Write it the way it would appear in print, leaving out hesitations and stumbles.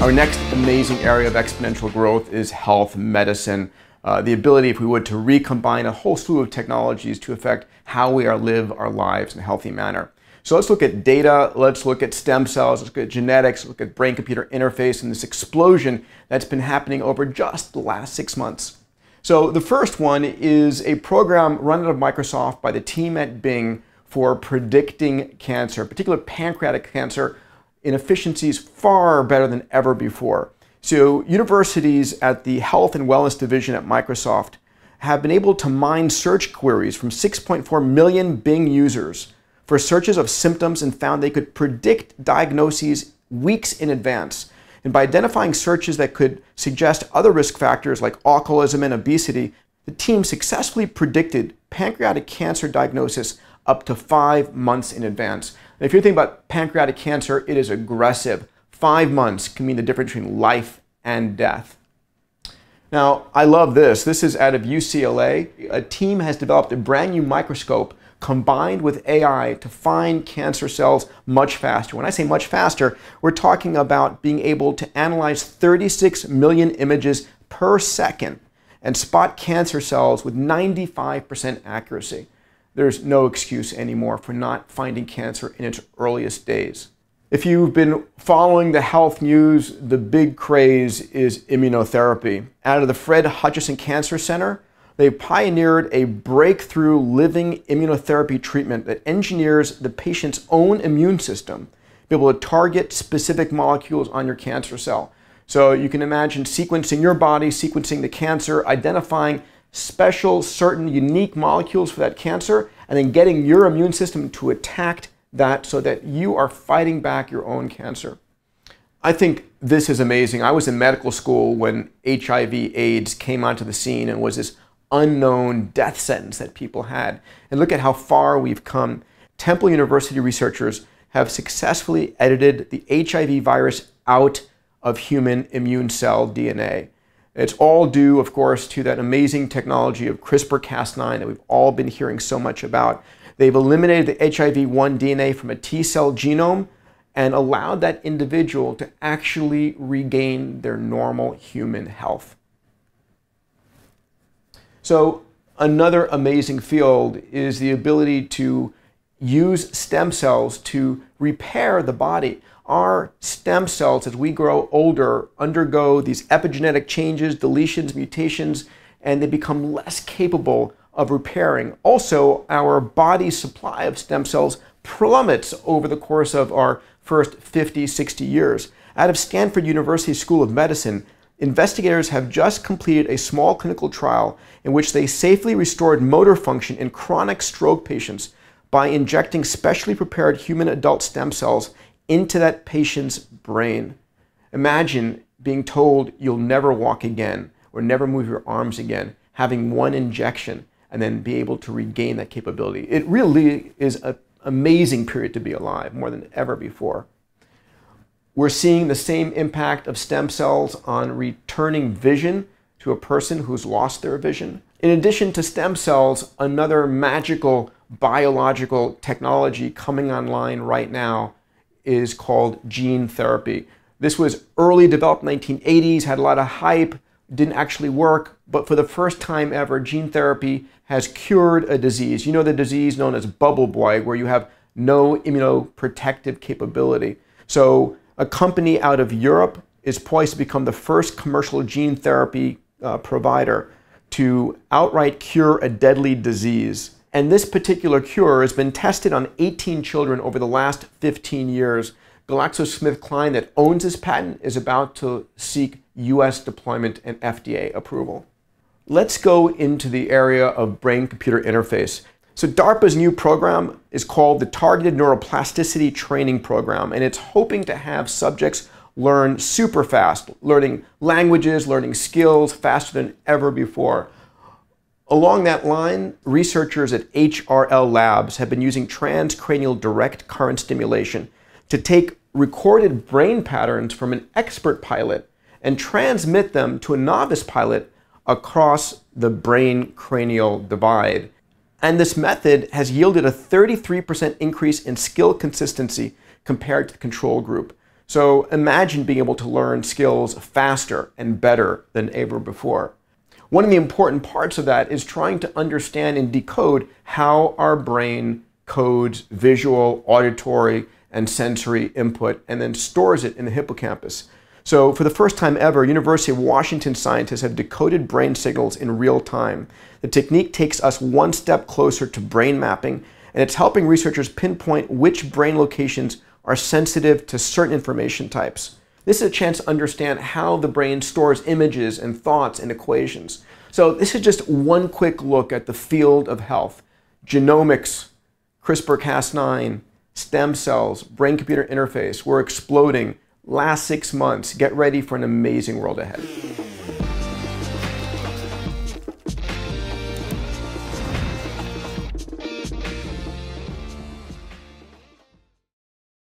Our next amazing area of exponential growth is health medicine. The ability, if we would, to recombine a whole slew of technologies to affect how we live our lives in a healthy manner. So let's look at data, let's look at stem cells, let's look at genetics, look at brain-computer interface and this explosion that's been happening over just the last 6 months. So the first one is a program run out of Microsoft by the team at Bing for predicting cancer, particularly pancreatic cancer, inefficiencies far better than ever before. So universities at the Health and Wellness Division at Microsoft have been able to mine search queries from 6.4 million Bing users for searches of symptoms and found they could predict diagnoses weeks in advance. And by identifying searches that could suggest other risk factors like alcoholism and obesity, the team successfully predicted pancreatic cancer diagnosis up to 5 months in advance. And if you're thinking about pancreatic cancer, it is aggressive. 5 months can mean the difference between life and death. Now, I love this. This is out of UCLA. A team has developed a brand new microscope combined with AI to find cancer cells much faster. When I say much faster, we're talking about being able to analyze 36 million images per second and spot cancer cells with 95% accuracy. There's no excuse anymore for not finding cancer in its earliest days. If you've been following the health news, the big craze is immunotherapy. Out of the Fred Hutchinson Cancer Center, they pioneered a breakthrough living immunotherapy treatment that engineers the patient's own immune system to be able to target specific molecules on your cancer cell. So you can imagine sequencing your body, sequencing the cancer, identifying special, certain, unique molecules for that cancer, and then getting your immune system to attack that so that you are fighting back your own cancer. I think this is amazing. I was in medical school when HIV/AIDS came onto the scene and was this unknown death sentence that people had. And look at how far we've come. Temple University researchers have successfully edited the HIV virus out of human immune cell DNA. It's all due, of course, to that amazing technology of CRISPR-Cas9 that we've all been hearing so much about. They've eliminated the HIV-1 DNA from a T-cell genome and allowed that individual to actually regain their normal human health. So another amazing field is the ability to use stem cells to repair the body. Our stem cells, as we grow older, undergo these epigenetic changes, deletions, mutations, and they become less capable of repairing. Also, our body's supply of stem cells plummets over the course of our first 50, 60 years. Out of Stanford University School of Medicine, investigators have just completed a small clinical trial in which they safely restored motor function in chronic stroke patients by injecting specially prepared human adult stem cells into that patient's brain. Imagine being told you'll never walk again or never move your arms again, having one injection and then be able to regain that capability. It really is an amazing period to be alive, more than ever before. We're seeing the same impact of stem cells on returning vision to a person who's lost their vision. In addition to stem cells, another magical biological technology coming online right now is called gene therapy. This was early developed in the 1980s, had a lot of hype, didn't actually work, but for the first time ever, gene therapy has cured a disease. You know, the disease known as bubble boy, where you have no immunoprotective capability. So a company out of Europe is poised to become the first commercial gene therapy provider to outright cure a deadly disease. And this particular cure has been tested on 18 children over the last 15 years. GlaxoSmithKline, that owns this patent, is about to seek US deployment and FDA approval. Let's go into the area of brain-computer interface. So DARPA's new program is called the Targeted Neuroplasticity Training Program, and it's hoping to have subjects learn super fast, learning languages, learning skills faster than ever before. Along that line, researchers at HRL labs have been using transcranial direct current stimulation to take recorded brain patterns from an expert pilot and transmit them to a novice pilot across the brain-cranial divide. And this method has yielded a 33% increase in skill consistency compared to the control group. So imagine being able to learn skills faster and better than ever before. One of the important parts of that is trying to understand and decode how our brain codes visual, auditory, and sensory input and then stores it in the hippocampus. So for the first time ever, University of Washington scientists have decoded brain signals in real time. The technique takes us one step closer to brain mapping, and it's helping researchers pinpoint which brain locations are sensitive to certain information types. This is a chance to understand how the brain stores images and thoughts and equations. So this is just one quick look at the field of health. Genomics, CRISPR-Cas9, stem cells, brain-computer interface, we're exploding. Last 6 months, get ready for an amazing world ahead.